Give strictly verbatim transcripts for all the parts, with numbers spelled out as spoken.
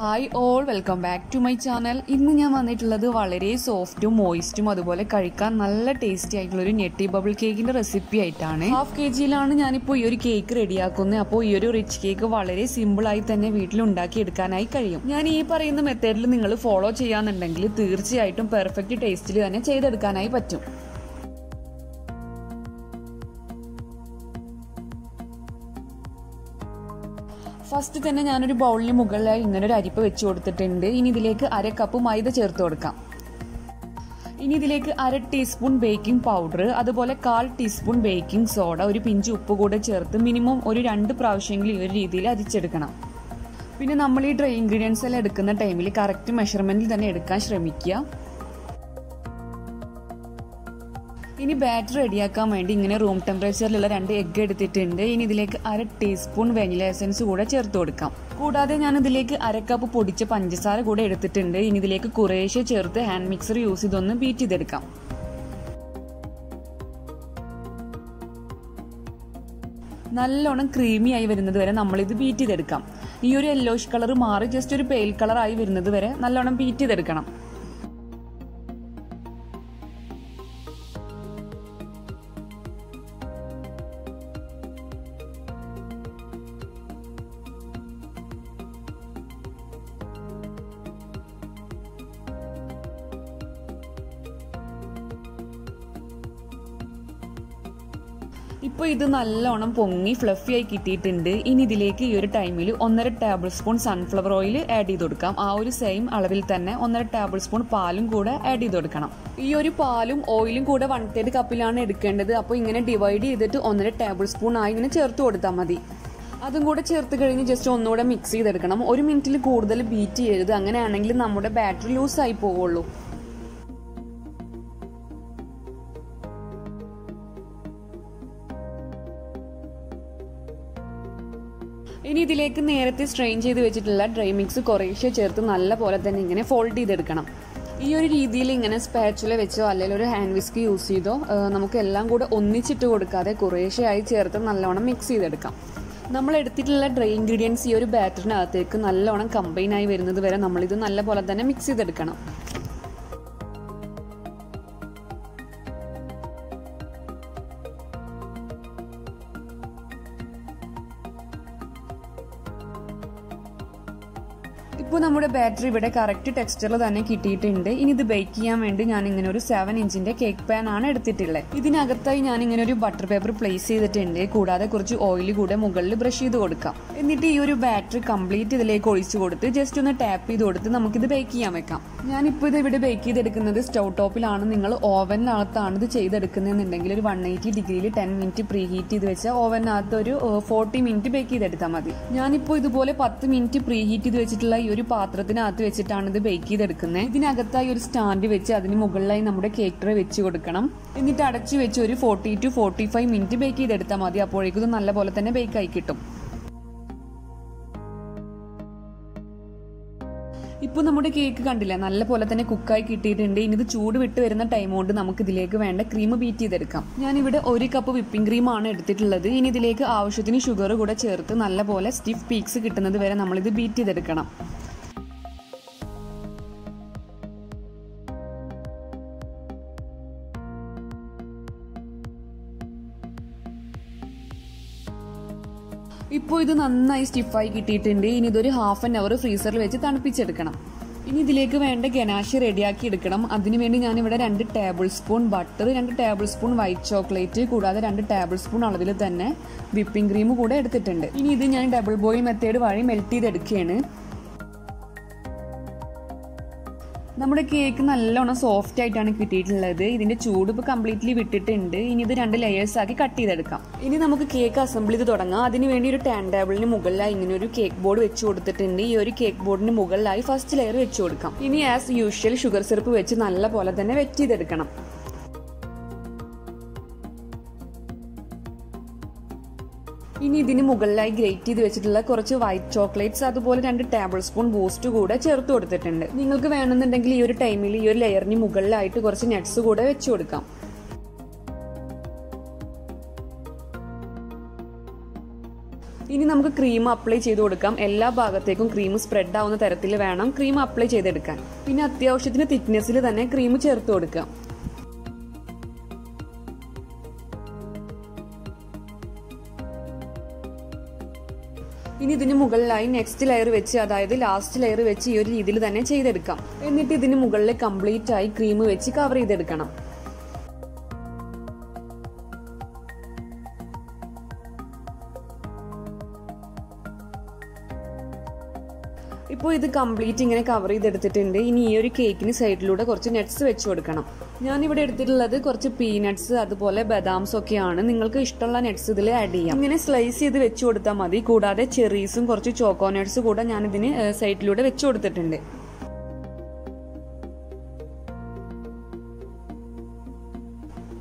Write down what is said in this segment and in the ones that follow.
Hi all, welcome back to my channel. ഇന്ന് ഞാൻ വന്നിട്ടുള്ളത് വളരെ സോഫ്റ്റും മോയിസ്റ്റും അതുപോലെ കഴിക്കാൻ നല്ല ടേസ്റ്റി ആയിട്ടുള്ള ഒരു നെറ്റി ബബിൾ കേക്കിന്റെ റെസിപ്പി ആയിട്ടാണ്. half kg ലാണ് ഞാൻ ഇപ്പോൾ ഈ ഒരു കേക്ക് റെഡിയാക്കുന്നത്. അപ്പോൾ ഈ ഒരു റിച്ച് കേക്ക് വളരെ സിമ്പിൾ ആയി തന്നെ വീട്ടിൽ ഉണ്ടാക്കി എടുക്കാനായി കഴിയും. ഞാൻ ഈ പറയുന്ന മെത്തേഡിൽ നിങ്ങൾ ഫോളോ ചെയ്യാന്നുണ്ടെങ്കിൽ തീർച്ചയായിട്ടും പെർഫെക്റ്റ് ടേസ്റ്റിൽ തന്നെ ചെയ്തെടുക്കാനായി പറ്റും. First, I will bowl in the In this teaspoon baking powder, one teaspoon baking soda, one pinch of minimum one provision. We will dry ingredients at the correct measurement. This is batter ready. I have room temperature. I have egg. I have teaspoon vanilla essence. I have a cup of potty chip. I have a hand mixer. I have a beach. I have creamy. I have a beach. I have a yellowish color. I have a pale color. I have a beach. Now, this is a fluffy kitty. This time, we will add a tablespoon of sunflower oil. Add the same amount of tablespoon of oil. Add this oil in one cup. Divide it into one tablespoon of oil. That's why we just mix it. We will beat it in one minute. We will lose ഇനി ഇതിലേക്ക് നേരത്തെ strain ചെയ്തു വെച്ചിട്ടുള്ള dry mix കുറേശ്ശെ ചേർത്ത് നല്ലപോലെ തന്നെ ഇങ്ങനെ ഫോൾഡ് ചെയ്തെടുക്കണം. ഈ ഒരു രീതിയിൽ ഇങ്ങനെ സ്പാച്ചുല വെച്ചോ അല്ലെങ്കിൽ ഒരു ഹാൻഡ് വിസ്ക് യൂസ് ചെയ്തോ നമുക്ക് എല്ലാം കൂടി ഒന്നിച്ചിട്ട് കൊടുക്കാതെ കുറേശ്ശെയായി ചേർത്ത് നല്ലോണം മിക്സ് ചെയ്തെടുക്കാം. നമ്മൾ എടുത്തിട്ടുള്ള ഡ്രൈ ഇൻഗ്രീഡിയൻസ് ഈ ഒരു ബാറ്ററിനകത്തേക്ക് നല്ലോണം കംബൈൻ ആയി വരുന്നത് വരെ നമ്മൾ ഇത് നല്ലപോലെ തന്നെ മിക്സ് ചെയ്തെടുക്കണം. Now, we have battery with a correct texture. Now, the bake is seven inch cake pan. Now, we have butter paper place. We have oil and brush. This battery is complete. Just tap it. We bake it. Now, we bake it in the stove top. We oven at one eighty degrees, ten minutes preheat. We oven at forty minutes bake it. Now, we have ten minutes preheat. ഒരു പാത്രത്തിനകത്ത് വെച്ചിട്ടാണ് ഇത് bake ചെയ്തെടുക്കുന്നത്. ഇതിനകത്തായി ഒരു stand വെച്ച് അതിന് മുകളിലായി നമ്മുടെ cake tray വെച്ച് കൊടുക്കണം. എന്നിട്ട് അടച്ചു വെച്ച് ഒരു forty to forty-five minute bake ചെയ്തെടുത്താൽ മതി. അപ്പോഴേക്കും ഇത് നല്ലപോലെ തന്നെ ബേക്ക് ആയി കിട്ടും. ഇപ്പോൾ നമ്മുടെ കേക്ക് കണ്ടില്ല നല്ലപോലെ തന്നെ കുക്ക് ആയി കിട്ടിയിട്ടുണ്ട്. ഇനി ഇത് ചൂട് വിട്ട് വരുന്ന ടൈം കൊണ്ട് നമുക്ക് ഇതിലേക്ക് വേണ്ട ക്രീം ബീറ്റ് ചെയ്തെടുക്കാം. ഞാൻ ഇവിടെ ഒരു കപ്പ് വിപ്പിംഗ് ക്രീം ആണ് എടുത്തിട്ടുള്ളത്. ഇനി ഇതിലേക്ക് ആവശ്യത്തിന് ഷുഗർ കൂടെ ചേർത്ത് നല്ലപോലെ സ്റ്റിഫ് പീക്സ് കിട്ടുന്നത് വരെ നമ്മൾ ഇത് ബീറ്റ് ചെയ്തെടുക്കണം. Now, this is a stiff fry. This is half an hour freezer. Now, we have ganache ready. That's why we have two tablespoons butter, two tablespoons white chocolate, two tablespoons whipping cream. This is a double boil method. നമ്മുടെ cake നല്ലോണം soft ആയിട്ടാണ് കിട്ടിയിട്ടുള്ളത്. ഇതിന്റെ ചൂട് ഇപ്പോ completely വിട്ടിട്ടുണ്ട്. ഇനി ഇത് രണ്ട് ലെയേഴ്സ് ആക്കി കട്ട് ചെയ്തെടുക്കാം. ഇനി നമുക്ക് കേക്ക് അസംബിൾ ചെയ്ത് തുടങ്ങാം. അതിനുവേണ്ടി ഒരു ടാൻ ടേബിളിന് മുകളിലായി ഇങ്ങനെ ഒരു കേക്ക് ബോർഡ് വെച്ച് കൊടുത്തിട്ടുണ്ട്. ഈ ഒരു കേക്ക് ബോർഡിന് മുകളിലായി ഫസ്റ്റ് ലെയർ വെച്ച് കൊടുക്കാം. ഇനി ആസ് യൂഷ്വൽ ഷുഗർ സിറപ്പ് വെച്ച് നല്ലപോലെ തന്നെ വെറ്റ് ചെയ്തെടുക്കണം. ഇനി ഇതിന് മുകളിലായി ഗ്രേറ്റ് ചെയ്ത് വെച്ചിട്ടുള്ള കുറച്ച് വൈറ്റ് ചോക്ലേറ്റ്സ് അതുപോലെ രണ്ട് ടേബിൾസ്പൂൺ ബൂസ്റ്റ് കൂടെ ചേർത്ത് കൊടുത്തിട്ടുണ്ട്. നിങ്ങൾക്ക് വേണമെന്നുണ്ടെങ്കിൽ ഈ ഒരു ടൈമിൽ ഈ ഒരു ലെയറിന് മുകളിലായിട്ട് കുറച്ച് നട്ട്സ് കൂടെ വെച്ച് കൊടുക്കാം. ഇനി നമുക്ക് ക്രീം അപ്ലൈ ചെയ്തു കൊടുക്കാം. എല്ലാ ഭാഗത്തേക്കും ക്രീം സ്പ്രെഡ് ആവുന്ന തരത്തിൽ വേണം ക്രീം അപ്ലൈ ചെയ്തെടുക്കാൻ. പിന്നെ അത്യാവശ്യത്തിന് തിക്നെസ്സിൽ തന്നെ ക്രീം ചേർത്ത് കൊടുക്കാം. ഇനി ഇതിന് മുകളിലായി നെക്സ്റ്റ് ലെയർ വെച്ച്, അതായത് ലാസ്റ്റ് ലെയർ വെച്ച് ഈ ഒരു രീതിയിൽ തന്നെ ചെയ്തെടുക്കാം. എന്നിട്ട് ഇതിന് മുകളിൽ കംപ്ലീറ്റ് ആയി ക്രീം വെച്ച് കവർ ചെയ്തെടുക്കണം. ഇപ്പോൾ ഇത് കംപ്ലീറ്റ് ഇങ്ങനെ കവർ ചെയ്തെടുത്തിട്ടുണ്ട്. ഇനി ഈ ഒരു കേക്കിന് സൈഡിലൂടെ കുറച്ച് നട്ട്സ് വെച്ച് കൊടുക്കണം. ഞാനിവിടെ എടുത്തിട്ടുള്ളത് കുറച്ച് പീനട്ട്സ് അതുപോലെ ബദാംസ് ഒക്കെയാണ്. നിങ്ങൾക്ക് ഇഷ്ടമുള്ള നട്ട്സ് ഇതിൽ ആഡ് ചെയ്യാം. ഇങ്ങനെ സ്ലൈസ് ചെയ്ത് വെച്ച് കൊടുത്താൽ മതി. കൂടാതെ ചെറീസും കുറച്ച് ചോക്കോനട്ട്സ് കൂടെ ഞാനിതിന് സൈഡിലൂടെ വെച്ച് കൊടുത്തിട്ടുണ്ട്.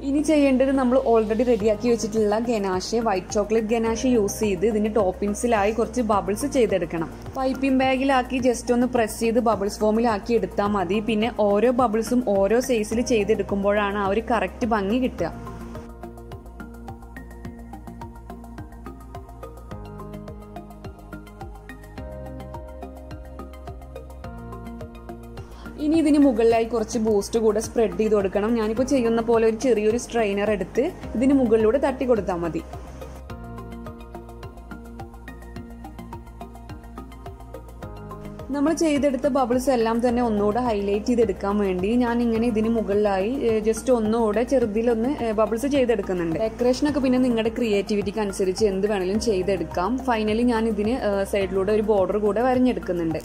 ഇനി ചെയ്യേണ്ടത്, നമ്മൾ ഓൾറെഡി റെഡിയാക്കി വെച്ചിട്ടുള്ള ganache, white chocolate ganache use ചെയ്ത് ഇതിൻ്റെ ടോപ്പിംഗ്സിലായി കുറച്ച് ബബിൾസ് ചെയ്തെടുക്കണം. പൈപ്പിംഗ് ബാഗിലാക്കി ജസ്റ്റ് ഒന്ന് പ്രസ് ചെയ്ത് ബബിൾസ് ഫോമിലാക്കി എടുത്താൽ മതി. പിന്നെ ഓരോ ബബിൾസും ഓരോ സൈസിൽ ചെയ്തെടുക്കുമ്പോഴാണ് ആ ഒരു കറക്റ്റ് ഭംഗി കിട്ടുക. ഇനി ഇതിന് മുകളിലായി കുറച്ച് ബൂസ്റ്റ് കൂടെ സ്പ്രെഡ് ചെയ്ത് കൊടുക്കണം. ഞാനിപ്പോൾ ചെയ്യുന്ന പോലെ ഒരു ചെറിയൊരു സ്ട്രെയിനർ എടുത്ത് ഇതിന് മുകളിലൂടെ തട്ടി കൊടുത്താൽ മതി. നമ്മൾ ചെയ്തെടുത്ത ബബിൾസ് എല്ലാം തന്നെ ഒന്നുകൂടെ ഹൈലൈറ്റ് ചെയ്തെടുക്കാൻ വേണ്ടി ഞാൻ ഇങ്ങനെ ഇതിന് മുകളിലായി ജസ്റ്റ് ഒന്നുകൂടെ ചെറുതിലൊന്ന് ബബിൾസ് ചെയ്തെടുക്കുന്നുണ്ട്. ഡെക്കറേഷനൊക്കെ പിന്നെ നിങ്ങളുടെ ക്രിയേറ്റിവിറ്റിക്ക് അനുസരിച്ച് എന്ത് വേണമെങ്കിലും ചെയ്തെടുക്കാം. ഫൈനലി ഞാൻ ഇതിന് സൈഡിലൂടെ ഒരു ബോർഡർ കൂടെ വരഞ്ഞെടുക്കുന്നുണ്ട്.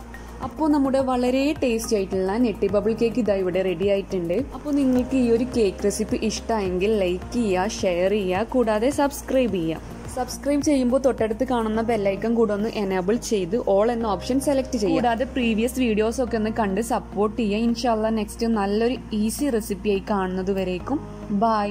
അപ്പോൾ നമ്മുടെ വളരെ ടേസ്റ്റി ആയിട്ടുള്ള നെട്ടി ബബിൾ കേക്ക് ഇതാ ഇവിടെ റെഡി ആയിട്ടുണ്ട്. അപ്പോൾ നിങ്ങൾക്ക് ഈ ഒരു കേക്ക് റെസിപ്പി ഇഷ്ടമായെങ്കിൽ ലൈക്ക് ചെയ്യുക, ഷെയർ ചെയ്യുക, കൂടാതെ സബ്സ്ക്രൈബ് ചെയ്യുക. സബ്സ്ക്രൈബ് ചെയ്യുമ്പോൾ തൊട്ടടുത്ത് കാണുന്ന ബെല്ലൈക്കൺ കൂടെ ഒന്ന് എനേബിൾ ചെയ്ത് ഓൾ എന്ന ഓപ്ഷൻ സെലക്ട് ചെയ്യുക. കൂടാതെ പ്രീവിയസ് വീഡിയോസ് ഒക്കെ ഒന്ന് കണ്ട് സപ്പോർട്ട് ചെയ്യുക. ഇൻഷാല്ല നെക്സ്റ്റ് നല്ലൊരു ഈസി റെസിപ്പിയായി കാണുന്നത് വരേക്കും ബൈ.